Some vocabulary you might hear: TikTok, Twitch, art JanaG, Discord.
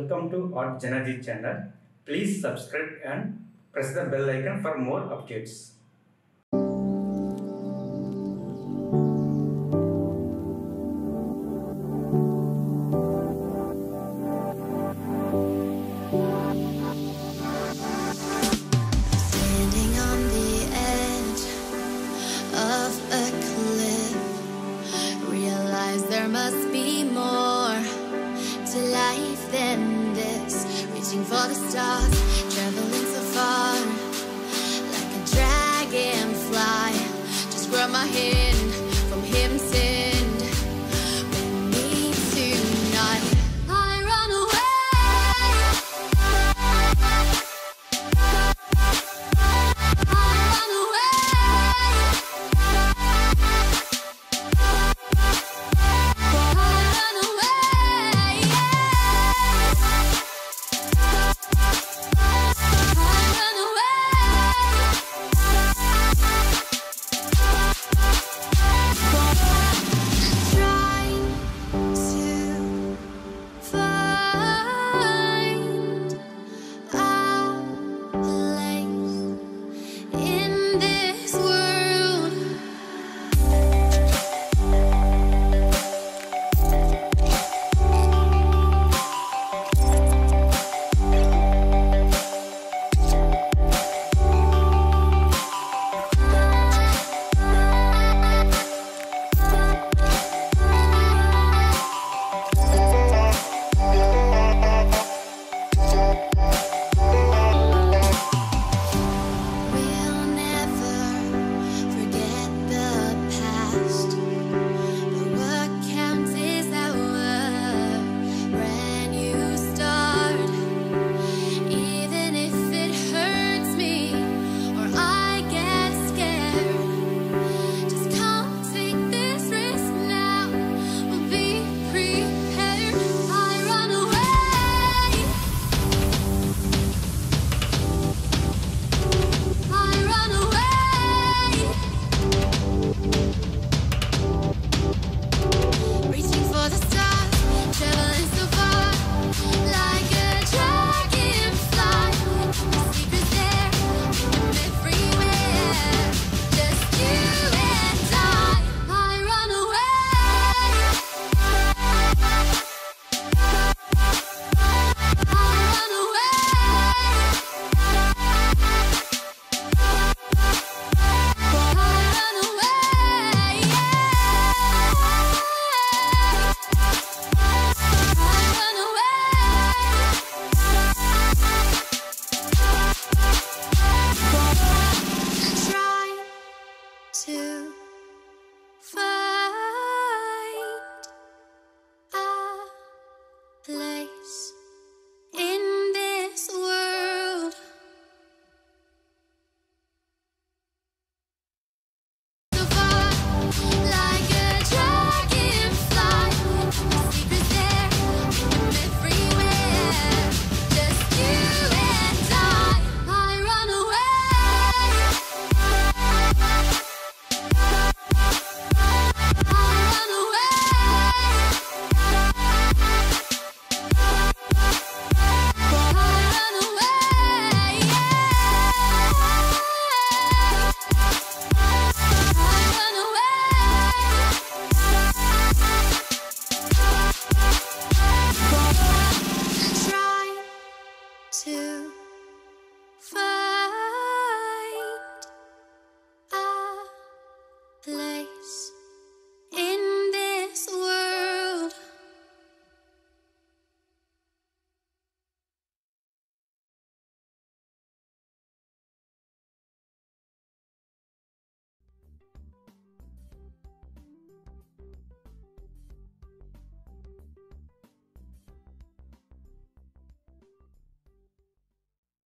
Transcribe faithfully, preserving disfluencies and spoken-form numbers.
Welcome to Art JanaG channel. Please subscribe and press the bell icon for more updates. Standing on the edge of a cliff, realize there must be more to life than this. Reaching for the stars, traveling so far, like a dragonfly. Just grab my hand from him, sin with me tonight. I run away. I run away. To find